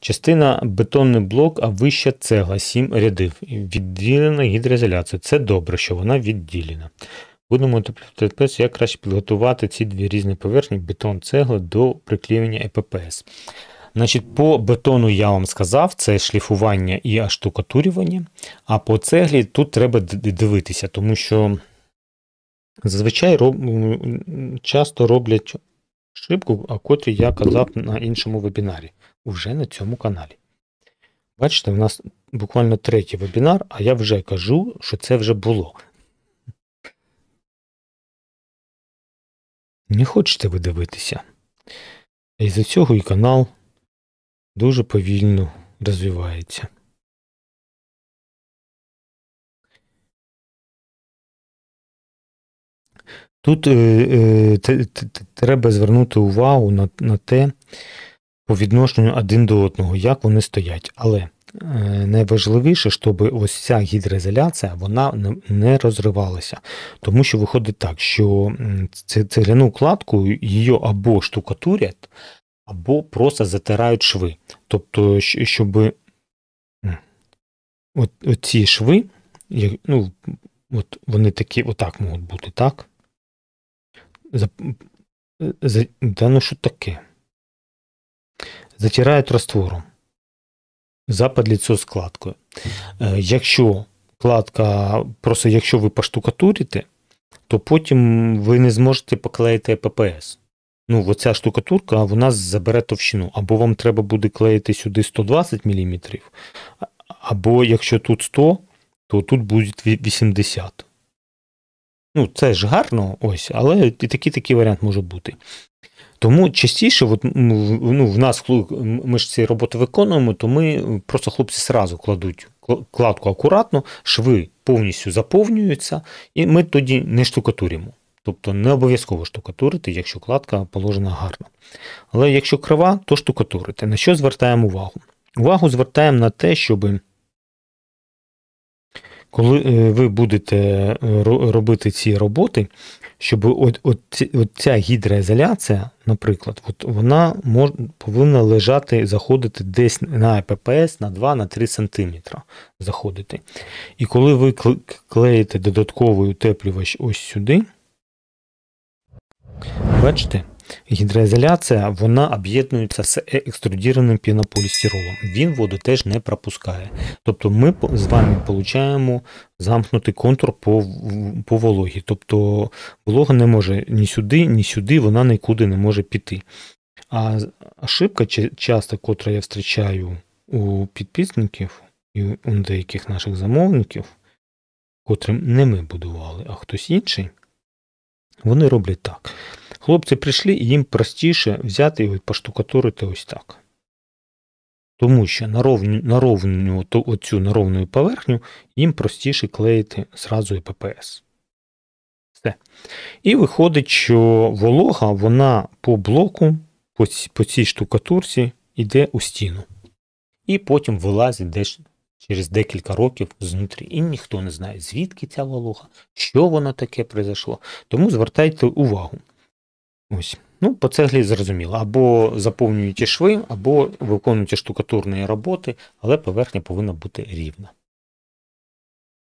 Частина бетонний блок, а вища цегла, 7 рядів. Відділена гідроізоляція. Це добре, що вона відділена. Будемо тепер як краще підготувати ці дві різні поверхні, бетон, цегла, до приклеювання ЕППС. Значить, по бетону я вам сказав, це шліфування і оштукатурювання, а по цеглі тут треба дивитися, тому що зазвичай часто роблять ошибку, о котрій я казав на іншому вебінарі, вже на цьому каналі. Бачите, у нас буквально третій вебінар, а я вже кажу, що це вже було. Не хочете ви дивитися? Із-за цього і канал дуже повільно розвивається. Тут треба звернути увагу на те, по відношенню один до одного, як вони стоять. Але найважливіше, щоб ось ця гідроізоляція, вона не розривалася. Тому що виходить так, що цегляну кладку її або штукатурять, або просто затирають шви. Тобто, щоб оці шви, ну, от вони такі, отак можуть бути, так? Да, ну що таке? Затирають раствором. Запад ліцо з кладкою. Якщо кладка, просто якщо ви поштукатурите, то потім ви не зможете поклеїти ППС. Ну, оця штукатурка, вона забере товщину. Або вам треба буде клеїти сюди 120 мм, або якщо тут 100, то тут буде 80. Ну, це ж гарно, ось, але і такий варіант може бути. Тому частіше, от, ну, в нас, ми ж ці роботи виконуємо, то ми просто хлопці сразу кладуть кладку акуратно, шви повністю заповнюються, і ми тоді не штукатуримо. Тобто не обов'язково штукатурити, якщо кладка положена гарно. Але якщо крива, то штукатурити. На що звертаємо увагу? Увагу звертаємо на те, щоб коли ви будете робити ці роботи, щоб ця гідроізоляція, наприклад, от вона повинна лежати, заходити десь на ППС на 2-3 см. Заходити. І коли ви клеїте додатковий утеплювач ось сюди, бачите, гідроізоляція, вона об'єднується з екструдованим пінополістиролом. Він воду теж не пропускає. Тобто ми з вами отримуємо замкнутий контур по вологі. Тобто волога не може ні сюди, ні сюди, вона нікуди не може піти. А ошибка часто, котра я зустрічаю у підписників і у деяких наших замовників, котрим не ми будували, а хтось інший, вони роблять так. Хлопці прийшли, і їм простіше взяти його і поштукатурити ось так. Тому що на ровну поверхню їм простіше клеїти зразу і ППС. Все. І виходить, що волога, вона по блоку, по цій штукатурці йде у стіну. І потім вилазить десь через декілька років знутрі. І ніхто не знає, звідки ця волога, що воно таке произошло. Тому звертайте увагу. Ось. Ну, по цеглі зрозуміло. Або заповнюєте шви, або виконуєте штукатурні роботи, але поверхня повинна бути рівна.